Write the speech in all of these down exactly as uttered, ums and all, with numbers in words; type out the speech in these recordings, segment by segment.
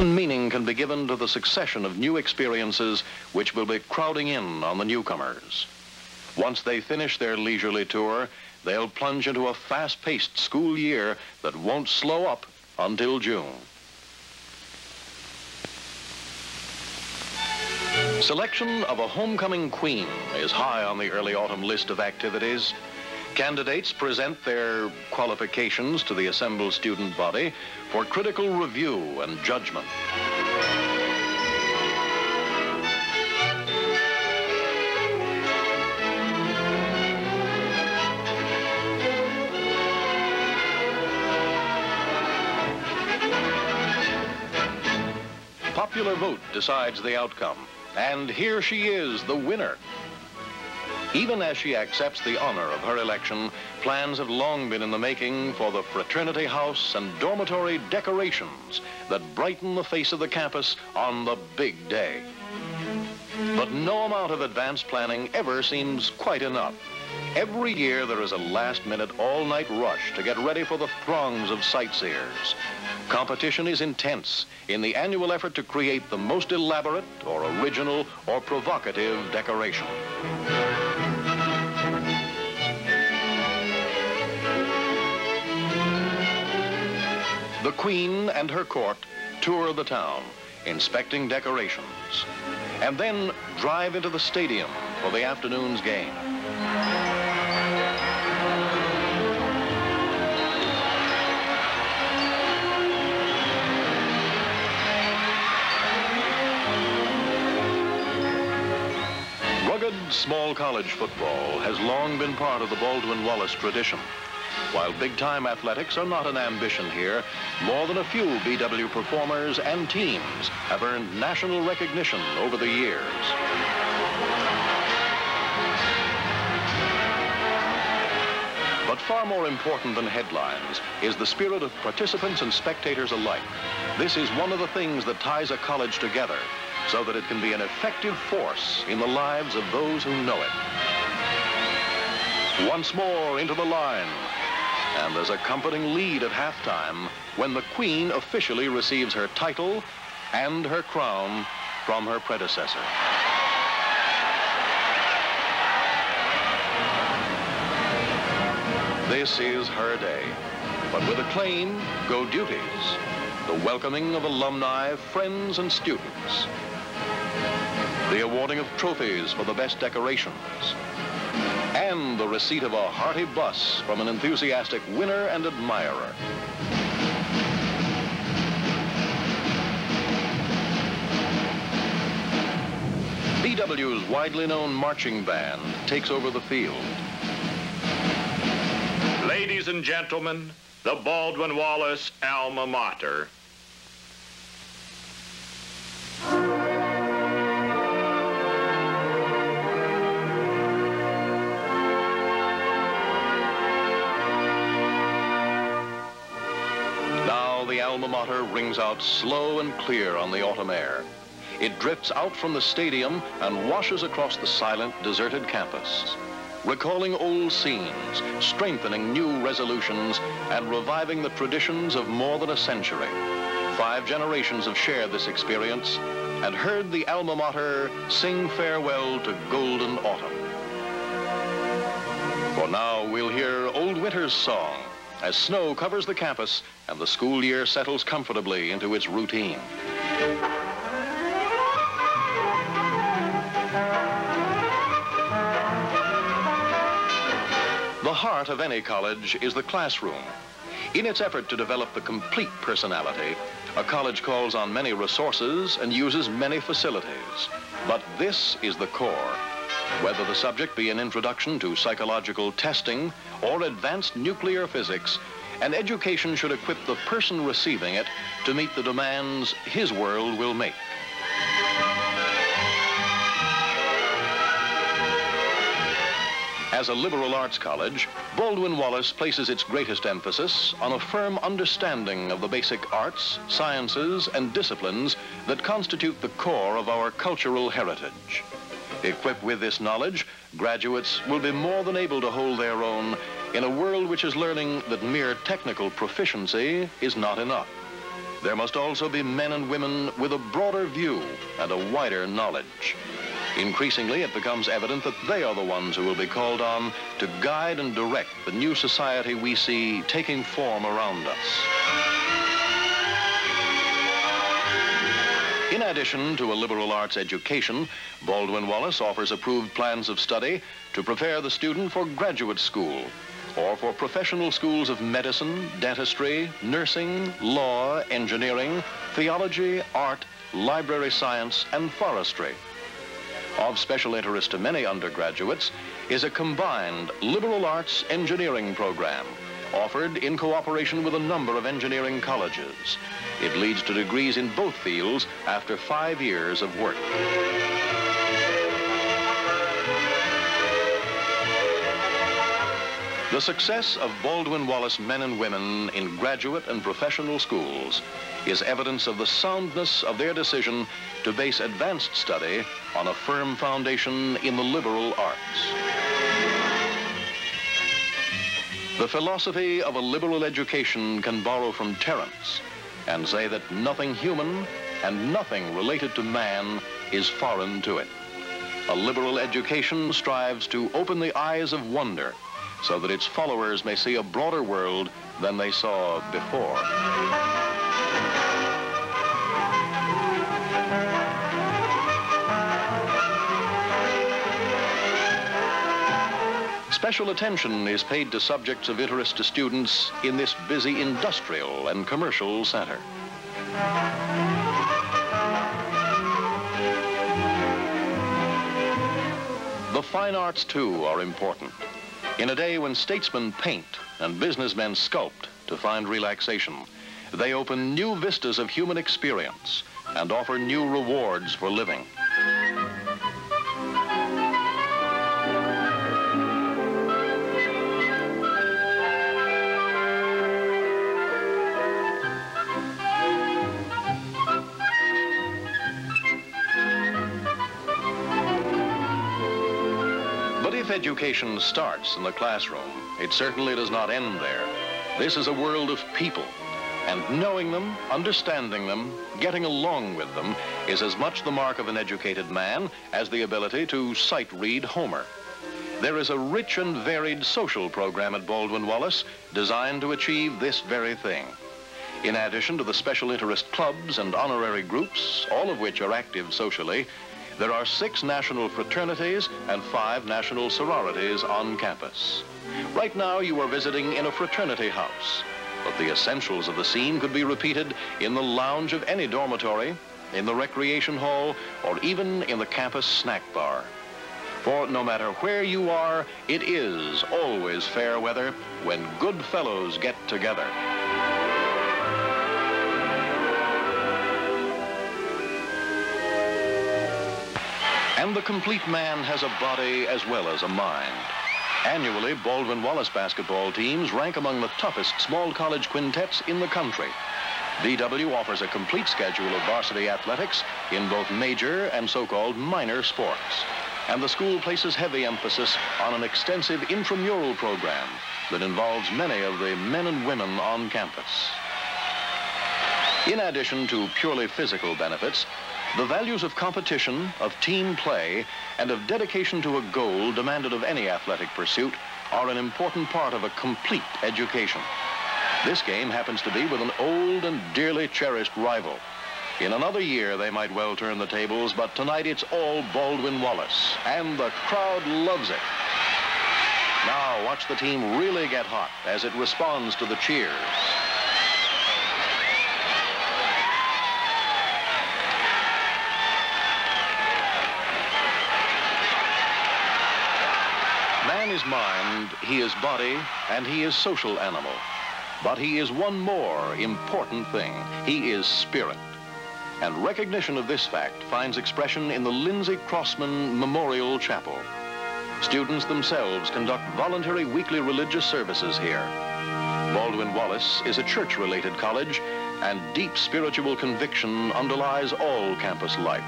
Certain meaning can be given to the succession of new experiences which will be crowding in on the newcomers. Once they finish their leisurely tour, they'll plunge into a fast-paced school year that won't slow up until June. Selection of a homecoming queen is high on the early autumn list of activities. Candidates present their qualifications to the assembled student body for critical review and judgment. Popular vote decides the outcome, and here she is, the winner. Even as she accepts the honor of her election, plans have long been in the making for the fraternity house and dormitory decorations that brighten the face of the campus on the big day. But no amount of advanced planning ever seems quite enough. Every year there is a last-minute, all-night rush to get ready for the throngs of sightseers. Competition is intense in the annual effort to create the most elaborate or original or provocative decoration. The Queen and her court tour the town, inspecting decorations, and then drive into the stadium for the afternoon's game. Rugged small college football has long been part of the Baldwin-Wallace tradition. While big-time athletics are not an ambition here, more than a few B W performers and teams have earned national recognition over the years. But far more important than headlines is the spirit of participants and spectators alike. This is one of the things that ties a college together, so that it can be an effective force in the lives of those who know it. Once more into the line. And there's a comforting lead at halftime when the Queen officially receives her title and her crown from her predecessor. This is her day, but with acclaim go duties, the welcoming of alumni, friends, and students, the awarding of trophies for the best decorations, and the receipt of a hearty bus from an enthusiastic winner and admirer. B W's widely known marching band takes over the field. Ladies and gentlemen, the Baldwin-Wallace alma mater. The alma mater rings out slow and clear on the autumn air. It drifts out from the stadium and washes across the silent, deserted campus, recalling old scenes, strengthening new resolutions, and reviving the traditions of more than a century. Five generations have shared this experience and heard the alma mater sing farewell to golden autumn. For now, we'll hear Old Winter's song as snow covers the campus and the school year settles comfortably into its routine. The heart of any college is the classroom. In its effort to develop the complete personality, a college calls on many resources and uses many facilities. But this is the core. Whether the subject be an introduction to psychological testing or advanced nuclear physics, an education should equip the person receiving it to meet the demands his world will make. As a liberal arts college, Baldwin-Wallace places its greatest emphasis on a firm understanding of the basic arts, sciences, and disciplines that constitute the core of our cultural heritage. Equipped with this knowledge, graduates will be more than able to hold their own in a world which is learning that mere technical proficiency is not enough. there must also be men and women with a broader view and a wider knowledge. Increasingly, it becomes evident that they are the ones who will be called on to guide and direct the new society we see taking form around us. In addition to a liberal arts education, Baldwin-Wallace offers approved plans of study to prepare the student for graduate school or for professional schools of medicine, dentistry, nursing, law, engineering, theology, art, library science, and forestry. Of special interest to many undergraduates is a combined liberal arts engineering program offered in cooperation with a number of engineering colleges. It leads to degrees in both fields after five years of work. The success of Baldwin-Wallace men and women in graduate and professional schools is evidence of the soundness of their decision to base advanced study on a firm foundation in the liberal arts. The philosophy of a liberal education can borrow from Terence and say that nothing human and nothing related to man is foreign to it. A liberal education strives to open the eyes of wonder so that its followers may see a broader world than they saw before. Special attention is paid to subjects of interest to students in this busy industrial and commercial center. The fine arts, too, are important. In a day when statesmen paint and businessmen sculpt to find relaxation, they open new vistas of human experience and offer new rewards for living. If education starts in the classroom, it certainly does not end there. This is a world of people, and knowing them, understanding them, getting along with them is as much the mark of an educated man as the ability to sight-read Homer. There is a rich and varied social program at Baldwin-Wallace designed to achieve this very thing. In addition to the special interest clubs and honorary groups, all of which are active socially, there are six national fraternities and five national sororities on campus. Right now, you are visiting in a fraternity house, but the essentials of the scene could be repeated in the lounge of any dormitory, in the recreation hall, or even in the campus snack bar. For no matter where you are, it is always fair weather when good fellows get together. And the complete man has a body as well as a mind. Annually, Baldwin-Wallace basketball teams rank among the toughest small college quintets in the country. B W offers a complete schedule of varsity athletics in both major and so-called minor sports. And the school places heavy emphasis on an extensive intramural program that involves many of the men and women on campus. In addition to purely physical benefits, the values of competition, of team play, and of dedication to a goal demanded of any athletic pursuit are an important part of a complete education. This game happens to be with an old and dearly cherished rival. In another year, they might well turn the tables, but tonight it's all Baldwin-Wallace, and the crowd loves it. Now watch the team really get hot as it responds to the cheers. Man is mind, he is body, and he is social animal. But he is one more important thing. He is spirit. And recognition of this fact finds expression in the Lindsay Crossman Memorial Chapel. Students themselves conduct voluntary weekly religious services here. Baldwin-Wallace is a church-related college, and deep spiritual conviction underlies all campus life.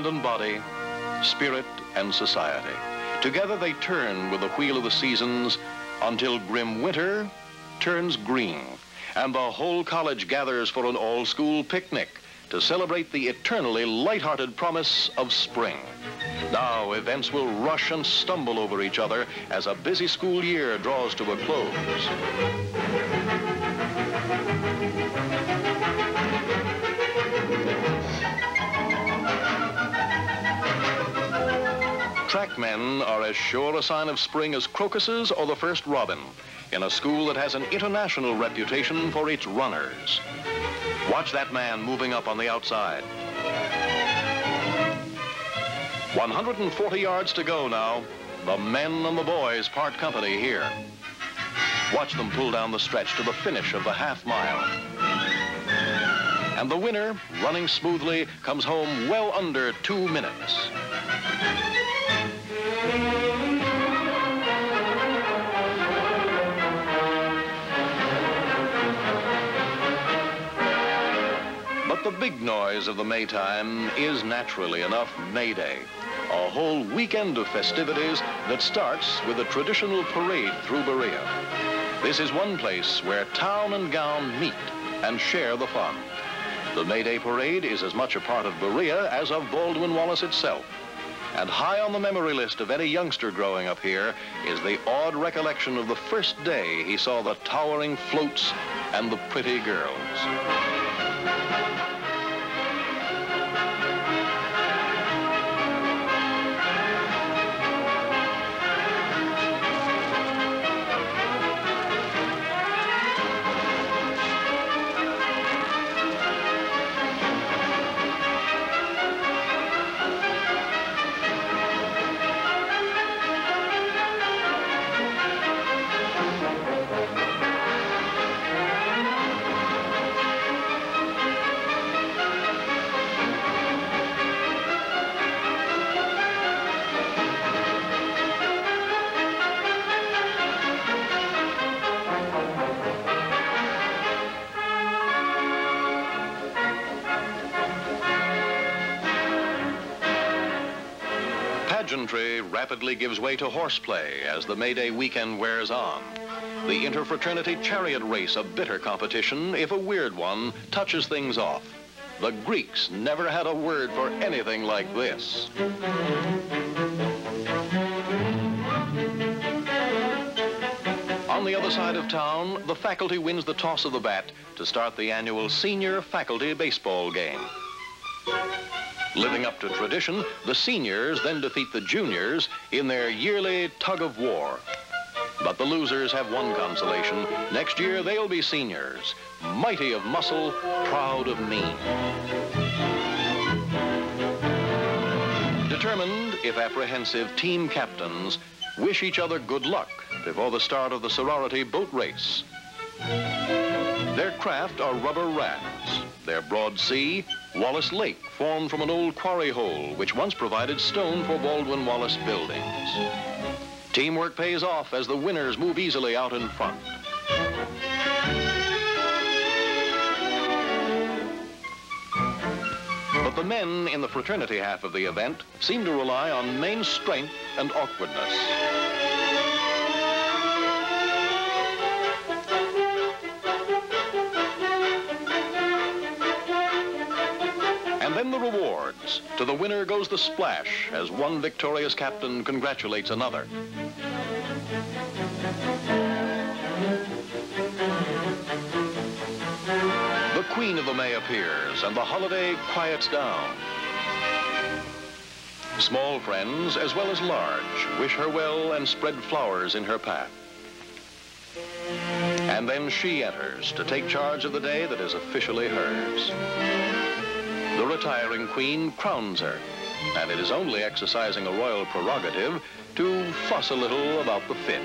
mind and body, spirit and society. Together they turn with the wheel of the seasons until grim winter turns green and the whole college gathers for an all-school picnic to celebrate the eternally light-hearted promise of spring. Now events will rush and stumble over each other as a busy school year draws to a close. Trackmen are as sure a sign of spring as crocuses or the first robin in a school that has an international reputation for its runners. Watch that man moving up on the outside. one hundred forty yards to go now. The men and the boys part company here. Watch them pull down the stretch to the finish of the half mile. And the winner, running smoothly, comes home well under two minutes. The big noise of the Maytime is, naturally enough, May Day, a whole weekend of festivities that starts with a traditional parade through Berea. This is one place where town and gown meet and share the fun. The May Day parade is as much a part of Berea as of Baldwin-Wallace itself. And high on the memory list of any youngster growing up here is the odd recollection of the first day he saw the towering floats and the pretty girls. Pageantry rapidly gives way to horseplay as the May Day weekend wears on. The interfraternity chariot race, a bitter competition, if a weird one, touches things off. The Greeks never had a word for anything like this. On the other side of town, the faculty wins the toss of the bat to start the annual senior faculty baseball game. Living up to tradition, the seniors then defeat the juniors in their yearly tug-of-war. But the losers have one consolation. Next year, they'll be seniors, mighty of muscle, proud of mien. Determined, if apprehensive, team captains wish each other good luck before the start of the sorority boat race. Their craft are rubber rafts. Their broad sea, Wallace Lake, formed from an old quarry hole, which once provided stone for Baldwin-Wallace buildings. Teamwork pays off as the winners move easily out in front. But the men in the fraternity half of the event seem to rely on main strength and awkwardness. Then the rewards. To the winner goes the splash as one victorious captain congratulates another. The Queen of the May appears and the holiday quiets down. Small friends as well as large wish her well and spread flowers in her path. And then she enters to take charge of the day that is officially hers. The retiring queen crowns her, and it is only exercising a royal prerogative to fuss a little about the fit.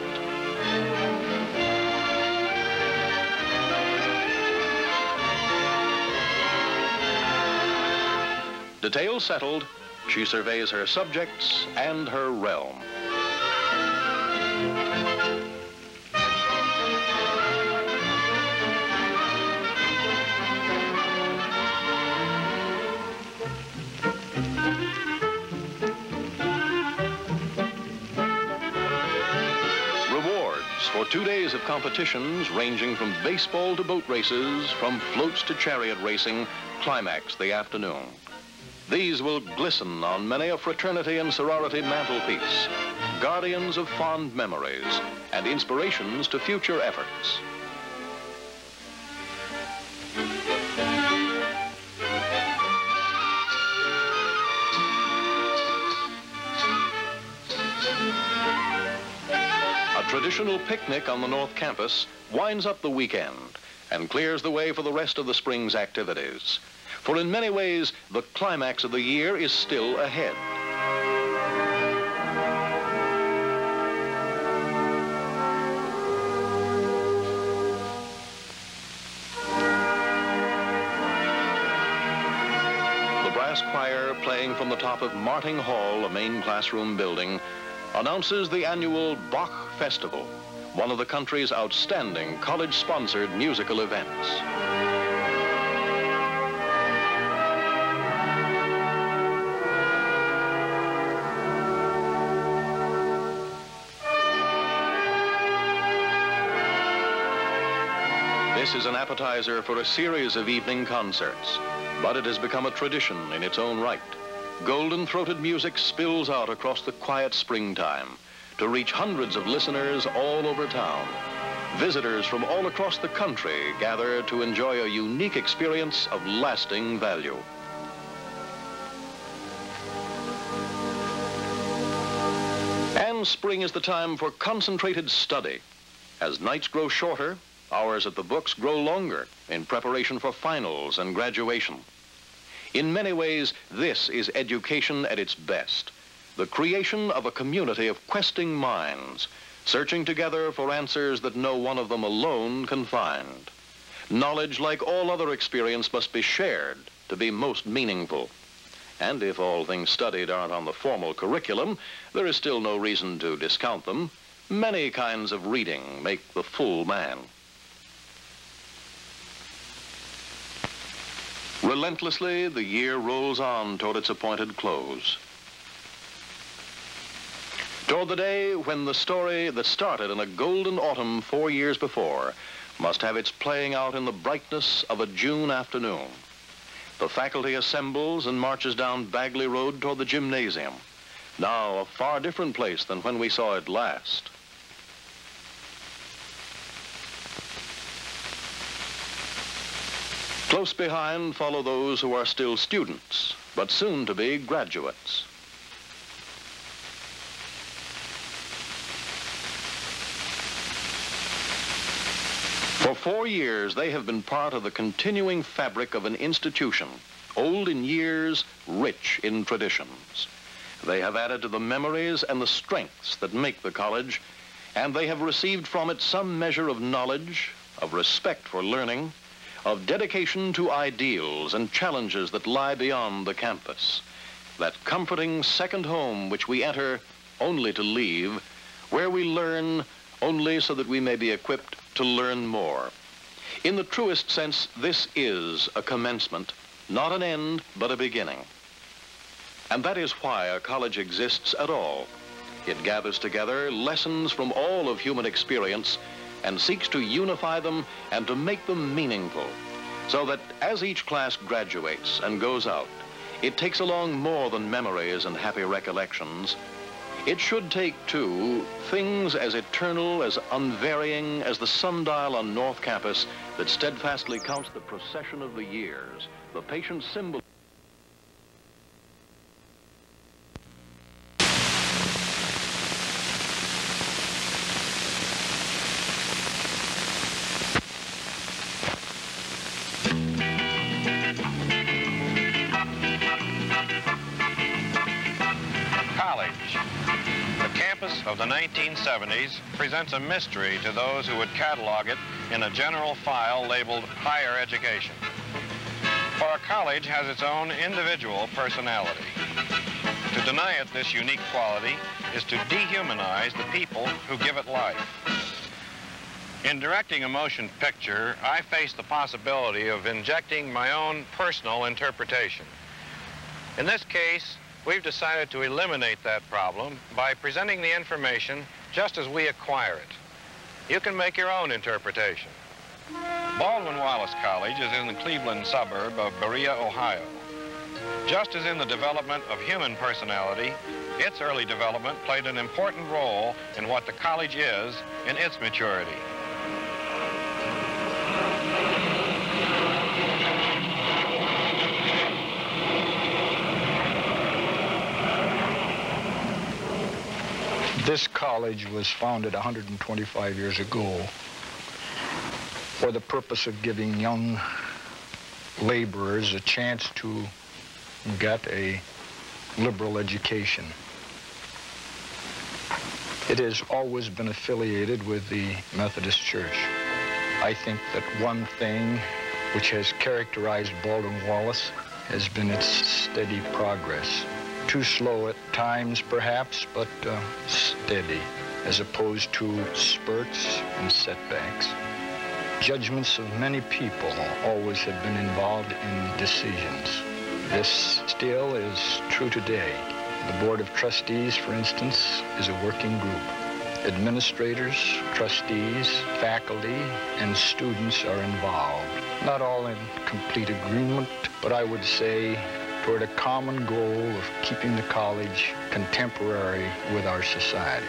Details settled, she surveys her subjects and her realm. Thank you. for two days of competitions ranging from baseball to boat races, from floats to chariot racing, climax the afternoon. These will glisten on many a fraternity and sorority mantelpiece, guardians of fond memories and inspirations to future efforts. The traditional picnic on the North Campus winds up the weekend and clears the way for the rest of the spring's activities. For in many ways, the climax of the year is still ahead. The brass choir, playing from the top of Marting Hall, a main classroom building, announces the annual Bach Festival, one of the country's outstanding college-sponsored musical events. This is an appetizer for a series of evening concerts, but it has become a tradition in its own right. Golden-throated music spills out across the quiet springtime to reach hundreds of listeners all over town. Visitors from all across the country gather to enjoy a unique experience of lasting value. And spring is the time for concentrated study. As nights grow shorter, hours at the books grow longer in preparation for finals and graduation. In many ways, this is education at its best, the creation of a community of questing minds, searching together for answers that no one of them alone can find. Knowledge, like all other experience, must be shared to be most meaningful. And if all things studied aren't on the formal curriculum, there is still no reason to discount them. Many kinds of reading make the full man. Relentlessly, the year rolls on toward its appointed close. Toward the day when the story that started in a golden autumn four years before must have its playing out in the brightness of a June afternoon. The faculty assembles and marches down Bagley Road toward the gymnasium, now a far different place than when we saw it last. Close behind follow those who are still students, but soon to be graduates. For four years, they have been part of the continuing fabric of an institution, old in years, rich in traditions. They have added to the memories and the strengths that make the college, and they have received from it some measure of knowledge, of respect for learning, of dedication to ideals and challenges that lie beyond the campus, that comforting second home which we enter only to leave, where we learn only so that we may be equipped to learn more. In the truest sense, this is a commencement, not an end, but a beginning. And that is why a college exists at all. It gathers together lessons from all of human experience and seeks to unify them and to make them meaningful, so that as each class graduates and goes out, it takes along more than memories and happy recollections. It should take, too, things as eternal, as unvarying as the sundial on North Campus that steadfastly counts the procession of the years, the patient symbol. nineteen seventies presents a mystery to those who would catalog it in a general file labeled higher education. For a college has its own individual personality. To deny it this unique quality is to dehumanize the people who give it life. In directing a motion picture, I face the possibility of injecting my own personal interpretation. In this case, we've decided to eliminate that problem by presenting the information just as we acquire it. You can make your own interpretation. Baldwin-Wallace College is in the Cleveland suburb of Berea, Ohio. Just as in the development of human personality, its early development played an important role in what the college is in its maturity. This college was founded one hundred twenty-five years ago for the purpose of giving young laborers a chance to get a liberal education. It has always been affiliated with the Methodist Church. I think that one thing which has characterized Baldwin-Wallace has been its steady progress. Too slow at times, perhaps, but uh, steady, as opposed to spurts and setbacks. Judgments of many people always have been involved in decisions. This still is true today. The Board of Trustees, for instance, is a working group. Administrators, trustees, faculty, and students are involved. Not all in complete agreement, but I would say toward a common goal of keeping the college contemporary with our society.